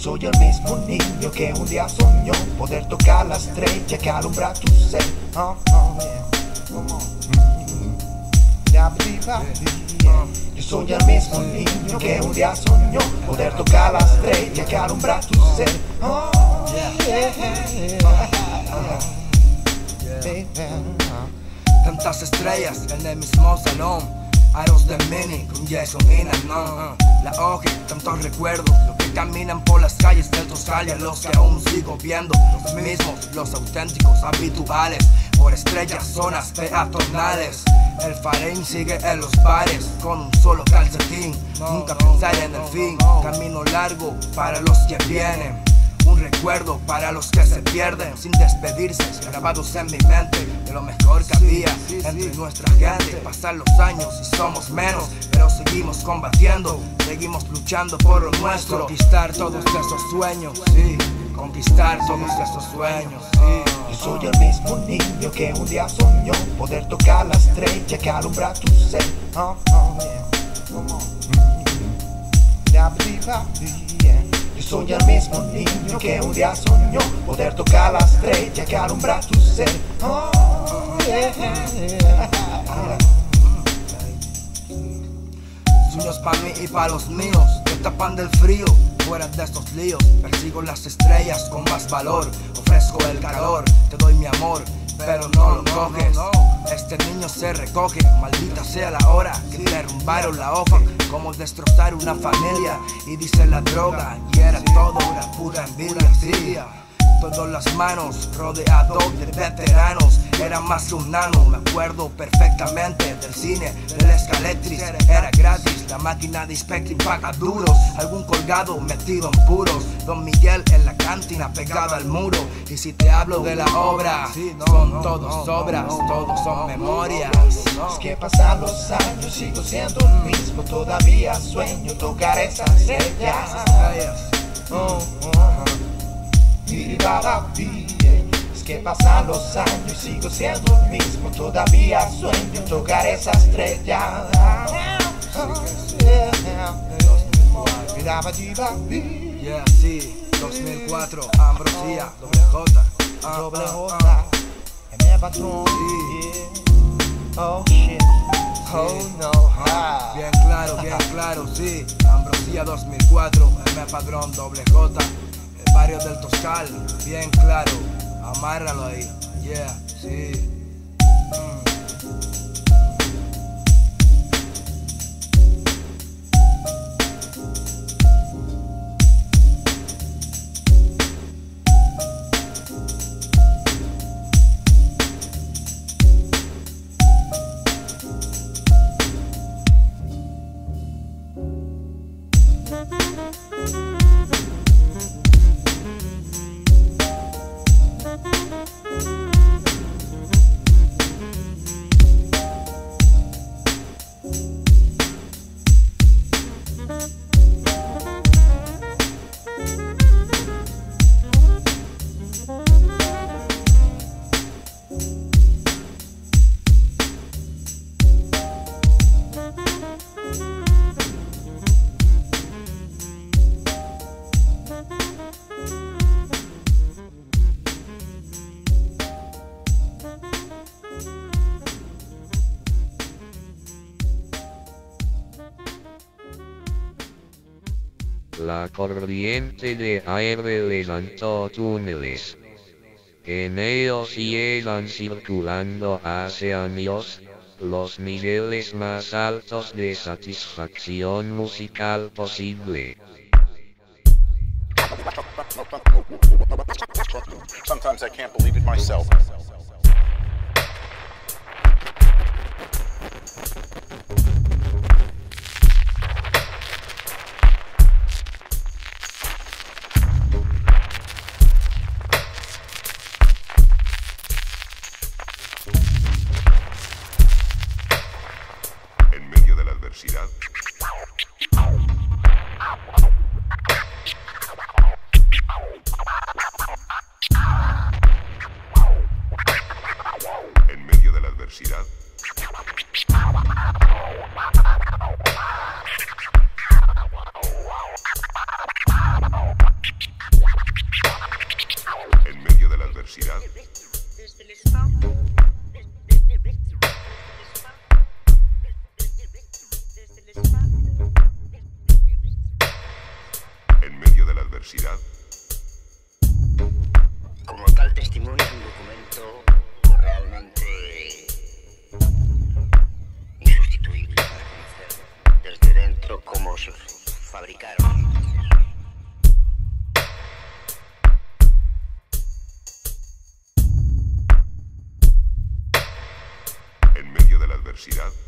Soy el mismo niño que un día soñó poder tocar la estrella que alumbra tu ser. Yo soy el mismo niño que un día soñó poder tocar la estrella que alumbra tu ser. Tantas estrellas en el mismo salón, aros de mini con yeso y nanón. La hoja, tantos recuerdos, los que caminan por las calles del Toscalia, los que aún sigo viendo, los mismos, los auténticos, habituales, por estrellas, zonas peatonales. El farén sigue en los bares con un solo calcetín, nunca pensar en el fin. Camino largo para los que vienen, un recuerdo para los que se pierden. Sin despedirse, grabados en mi mente, de lo mejor que había entre nuestra gente. Pasan los años y somos menos, pero seguimos combatiendo, seguimos luchando por lo nuestro. Conquistar todos esos sueños, sí, conquistar todos esos sueños, sí. Yo soy el mismo niño que un día soñó poder tocar la estrella que alumbra tu ser. Yo soy el mismo niño que un día soñó poder tocar la estrella que alumbra tu ser. Sueños para mí y para los míos que tapan del frío. Fuera de estos líos, persigo las estrellas con más valor. Ofrezco el calor, te doy mi amor, pero no lo coges. Este niño se recoge, maldita sea la hora que derrumbaron la hoja. Como destrozar una familia, y dice la droga, y era todo una pura envidia, sí. Todas las manos, rodeado de veteranos, era más que un nano. Me acuerdo perfectamente del cine, del escaletris, era gratis. La máquina de Inspecting paga duros, algún colgado metido en puros. Don Miguel en la cantina pegada al muro. Y si te hablo de la obra, son todos obras, todos son memorias. Es que pasan los años, sigo siendo el mismo. Todavía sueño tocar esas estrellas. Es que pasan los años y sigo siendo el mismo. Todavía sueño tocar esa estrella. Yeah, sí, 2004, Ambrosía, DobleJota, DobleJota, M. Padrón. Oh shit, oh no. Bien claro, sí. Ambrosía 2004, M. Padrón, DobleJota. Barrio del Toscal, bien claro, amárralo ahí, yeah, sí. La corriente de aire levantó túneles. En ellos llegan circulando hace años los niveles más altos de satisfacción musical posible. Sometimes I can't believe it myself. universidad. Como tal testimonio es un documento realmente insustituible para conocer desde dentro cómo se fabricaron. En medio de la adversidad.